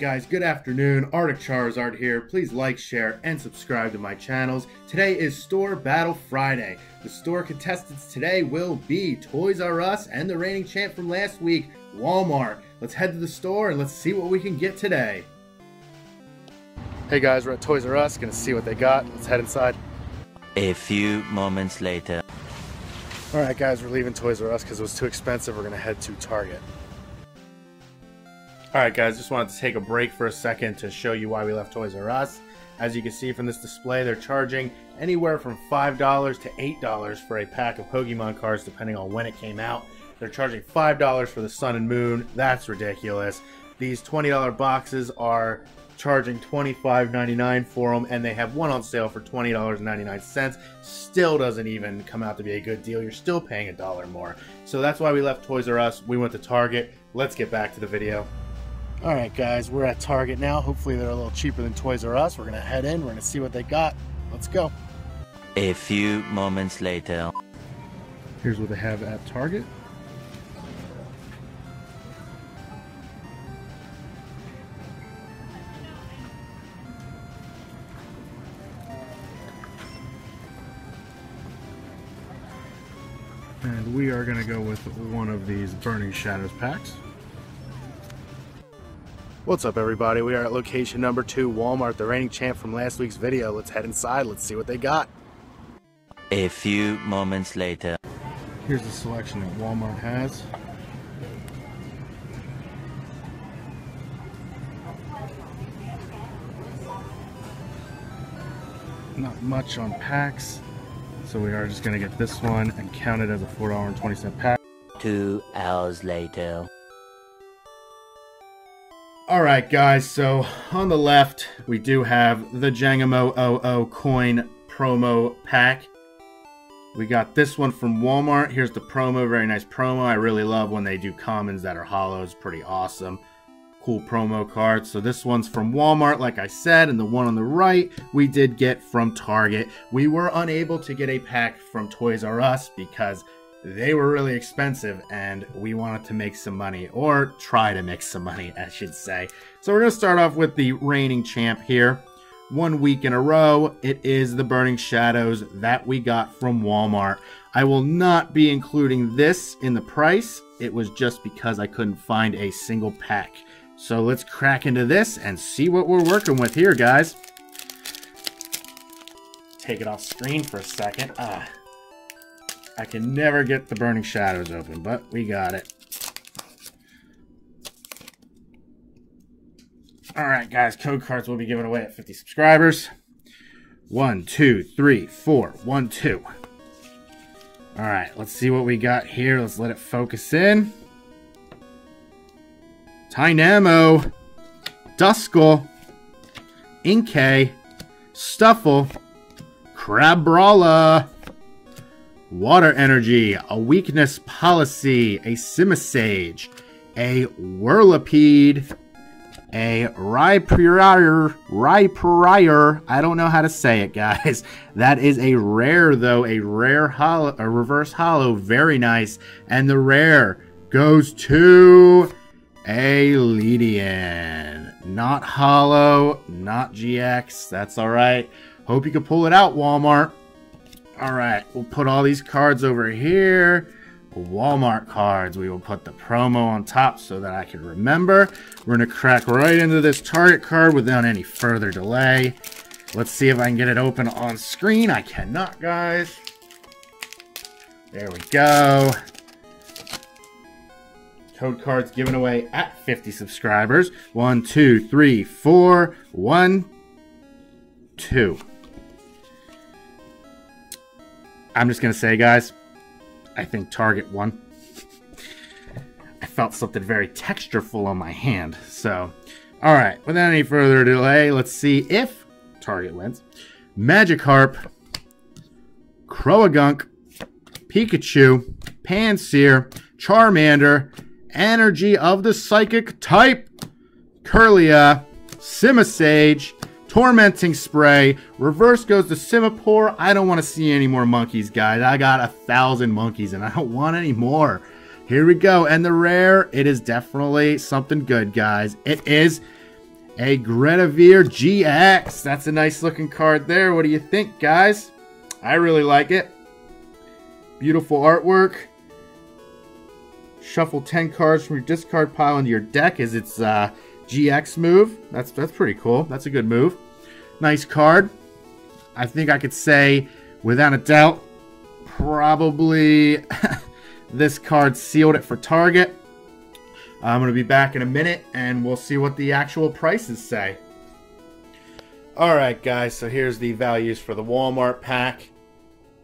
guys, good afternoon. Arctic Charizard here. Please like, share, and subscribe to my channels. Today is Store Battle Friday. The store contestants today will be Toys R Us and the reigning champ from last week, Walmart. Let's head to the store and let's see what we can get today. Hey guys, we're at Toys R Us. Gonna see what they got. Let's head inside. A few moments later. Alright guys, we're leaving Toys R Us because it was too expensive. We're gonna head to Target. Alright guys, just wanted to take a break for a second to show you why we left Toys R Us. As you can see from this display, they're charging anywhere from $5 to $8 for a pack of Pokemon cards depending on when it came out. They're charging $5 for the Sun and Moon. That's ridiculous. These $20 boxes are charging $25.99 for them, and they have one on sale for $20.99. Still doesn't even come out to be a good deal. You're still paying a dollar more. So that's why we left Toys R Us. We went to Target. Let's get back to the video. Alright guys, we're at Target now. Hopefully they're a little cheaper than Toys R Us. We're gonna head in, we're gonna see what they got. Let's go. A few moments later. Here's what they have at Target. And we are gonna go with one of these Burning Shadows packs. What's up everybody, we are at location number 2, Walmart, the reigning champ from last week's video. Let's head inside, let's see what they got. A few moments later. Here's the selection that Walmart has. Not much on packs, so we are just going to get this one and count it as a $4.20 pack. 2 hours later. Alright guys, so on the left we do have the Jangamo OO coin promo pack. We got this one from Walmart. Here's the promo, very nice promo. I really love when they do commons that are hollows, pretty awesome. Cool promo cards. So this one's from Walmart, like I said, and the one on the right we did get from Target. We were unable to get a pack from Toys R Us because they were really expensive and we wanted to make some money, or try to make some money, I should say. So we're going to start off with the reigning champ here. 1 week in a row, it is the Burning Shadows that we got from Walmart. I will not be including this in the price. It was just because I couldn't find a single pack. So let's crack into this and see what we're working with here, guys. Take it off screen for a second. I can never get the Burning Shadows open, but we got it. Alright guys, code cards will be given away at 50 subscribers. 1, 2, 3, 4, 1, 2. Alright, let's see what we got here. Let's let it focus in. Tynamo, Duskull, Inkay, Stuffle, Crabrawler, Water Energy, a Weakness Policy, a Simisage, a Whirlipede, a Rhyprior, I don't know how to say it, guys. That is a rare, though, a rare hollow, a reverse hollow, very nice. And the rare goes to a Ledian. Not hollow, not GX, that's alright. Hope you can pull it out, Walmart. Alright, we'll put all these cards over here. Walmart cards. We will put the promo on top so that I can remember. We're going to crack right into this Target card without any further delay. Let's see if I can get it open on screen. I cannot, guys. There we go. Code cards given away at 50 subscribers. 1, 2, 3, 4, 1, 2. I'm just going to say, guys, I think Target won. I felt something very textureful on my hand. So, alright, without any further delay, let's see if Target wins. Magikarp, Croagunk, Pikachu, Panseer, Charmander, Energy of the Psychic Type, Curlia, Simisage, Tormenting Spray. Reverse goes to Simisear. I don't want to see any more monkeys, guys. I got 1,000 monkeys and I don't want any more. Here we go. And the rare, it is definitely something good, guys. It is a Grenadier GX. That's a nice looking card there. What do you think, guys? I really like it. Beautiful artwork. Shuffle 10 cards from your discard pile into your deck is its GX move. That's pretty cool. That's a good move. Nice card. I think I could say, without a doubt, probably this card sealed it for Target. I'm going to be back in a minute, and we'll see what the actual prices say. Alright guys, so here's the values for the Walmart pack.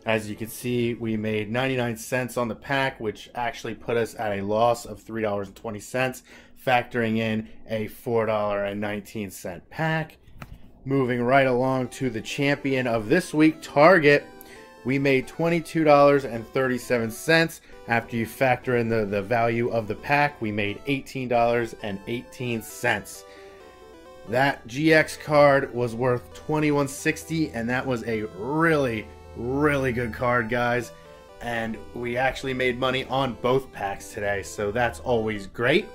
As you can see, we made 99 cents on the pack, which actually put us at a loss of $3.20, factoring in a $4.19 pack. Moving right along to the champion of this week, Target. We made $22.37. After you factor in the value of the pack, we made $18.18. That GX card was worth $21.60, and that was a really good card, guys. And we actually made money on both packs today, so that's always great.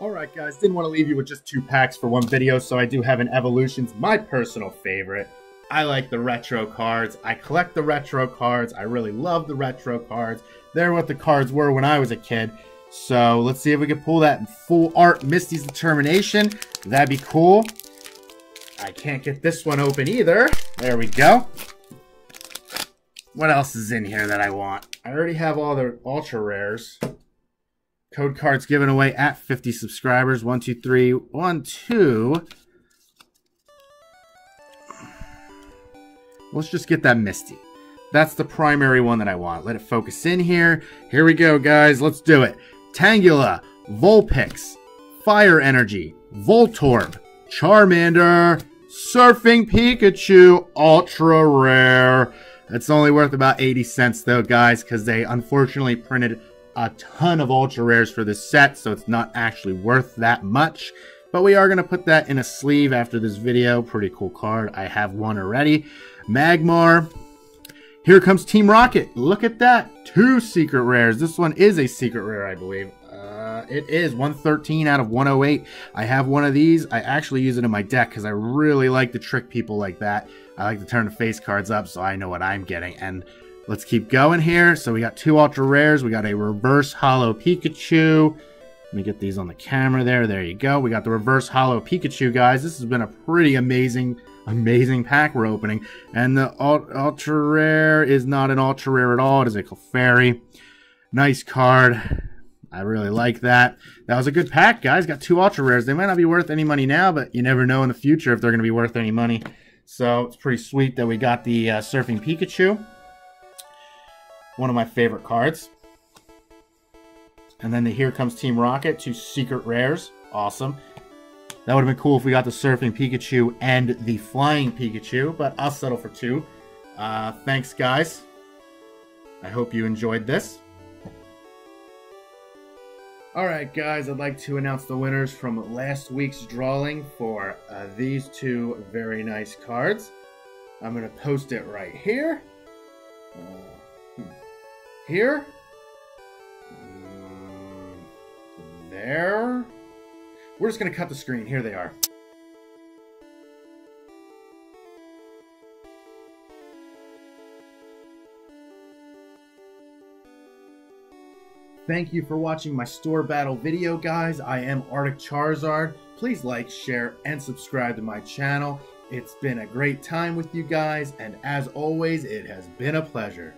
Alright guys, didn't want to leave you with just two packs for one video, so I do have an Evolutions, my personal favorite. I like the retro cards. I collect the retro cards. I really love the retro cards. They're what the cards were when I was a kid. So let's see if we can pull that in full art Misty's Determination. That'd be cool. I can't get this one open either. There we go. What else is in here that I want? I already have all the ultra rares. Code cards given away at 50 subscribers. 1, 2, 3, 1, 2. Let's just get that Misty. That's the primary one that I want. Let it focus in here. Here we go, guys. Let's do it. Tangula, Vulpix, Fire Energy, Voltorb, Charmander, Surfing Pikachu, ultra rare. It's only worth about 80 cents though, guys, because they unfortunately printed a ton of ultra rares for this set, so it's not actually worth that much, but we are going to put that in a sleeve after this video. Pretty cool card. I have one already. Magmar. Here comes Team Rocket. Look at that. 2 secret rares. This one is a secret rare, I believe. It is 113 out of 108. I have one of these. I actually use it in my deck because I really like to trick people like that. I like to turn the face cards up so I know what I'm getting. And let's keep going here. So we got 2 ultra rares. We got a reverse holo Pikachu. Let me get these on the camera there. There you go. We got the reverse holo Pikachu, guys. This has been a pretty amazing pack we're opening. And the ultra rare is not an ultra rare at all. It is a Clefairy. Nice card. I really like that. That was a good pack, guys. Got 2 ultra rares. They might not be worth any money now, but you never know in the future if they're going to be worth any money. So it's pretty sweet that we got the Surfing Pikachu. One of my favorite cards. And then the Here Comes Team Rocket, 2 secret rares. Awesome. That would have been cool if we got the Surfing Pikachu and the Flying Pikachu, but I'll settle for 2. Thanks, guys. I hope you enjoyed this. Alright, guys, I'd like to announce the winners from last week's drawing for these 2 very nice cards. I'm going to post it right here. Here, there, we're just going to cut the screen. Here they are. Thank you for watching my store battle video, guys. I am Arctic Charizard. Please like, share, and subscribe to my channel. It's been a great time with you guys, and as always, it has been a pleasure.